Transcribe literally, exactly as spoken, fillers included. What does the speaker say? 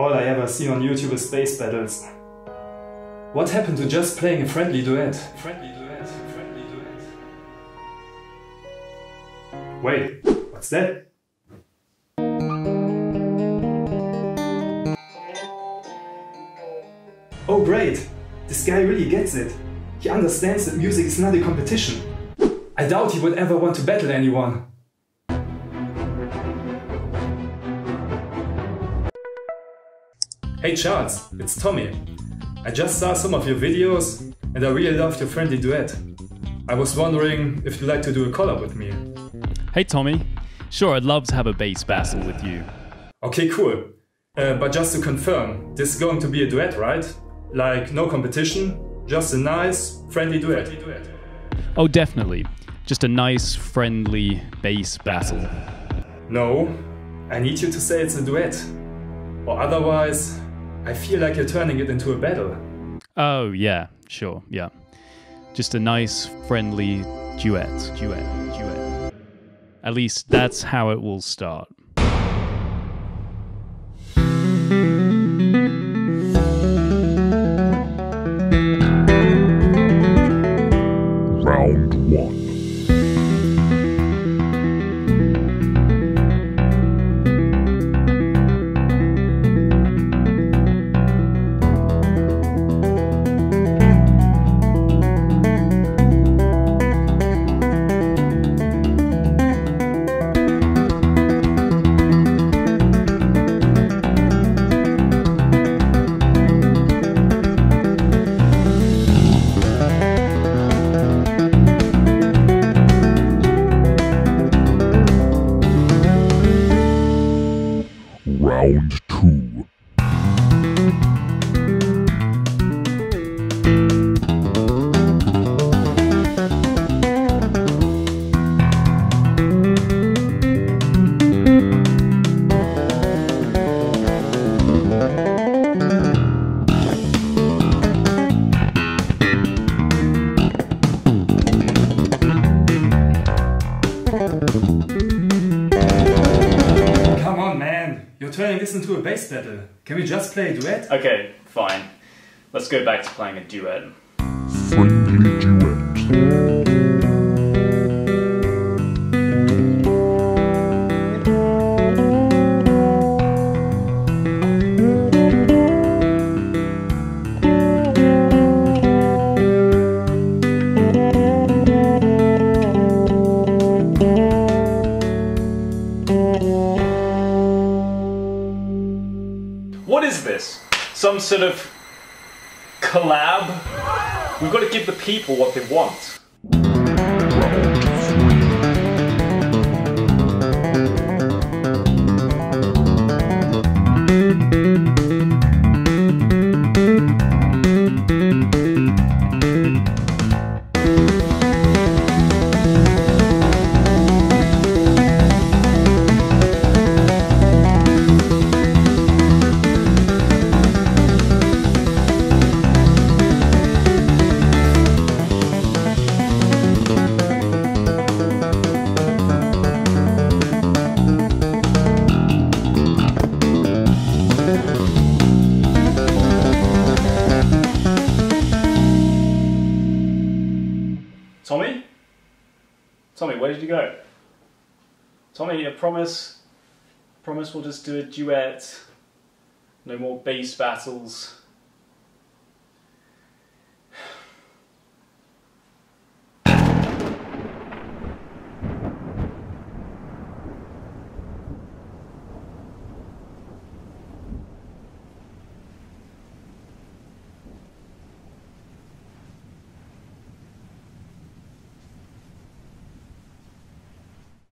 All I ever see on YouTube is space battles. What happened to just playing a friendly duet? Friendly duet, friendly duet. Wait, what's that? Oh great, this guy really gets it. He understands that music is not a competition. I doubt he would ever want to battle anyone. Hey Charles, it's Tommy. I just saw some of your videos and I really loved your friendly duet. I was wondering if you'd like to do a collab with me. Hey Tommy, sure, I'd love to have a bass battle with you. Okay, cool. Uh, but just to confirm, this is going to be a duet, right? Like no competition, just a nice, friendly duet. Oh, definitely. Just a nice, friendly bass battle. No, I need you to say it's a duet. Or otherwise, I feel like you're turning it into a battle. Oh, yeah, sure, yeah. Just a nice, friendly duet, duet, duet. At least that's how it will start. Round one. Round two. You're turning this into a bass battle. Can we just play a duet? Okay, fine. Let's go back to playing a duet. Friendly duet. What is this? Some sort of collab? We've got to give the people what they want. Tommy? Tommy, where did you go? Tommy, I promise, promise we'll just do a duet. No more bass battles.